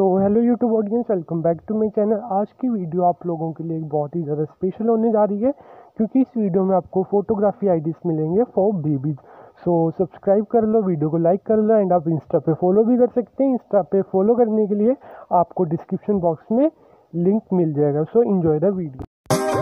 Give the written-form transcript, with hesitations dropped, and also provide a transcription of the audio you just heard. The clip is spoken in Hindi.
So hello YouTube audience, welcome back to my channel. आज की वीडियो आप लोगों के लिए एक बहुत ही ज़्यादा स्पेशल होने जा रही है क्योंकि इस वीडियो में आपको फोटोग्राफी आइडियाज़ मिलेंगे फॉर बेबीज़। सो सब्सक्राइब कर लो, वीडियो को लाइक कर लो एंड आप इंस्टा पे फॉलो भी कर सकते हैं। इंस्टा पे फॉलो करने के लिए आपको डिस्क्रिप्शन बॉक्स में लिंक मिल जाएगा। So enjoy the video.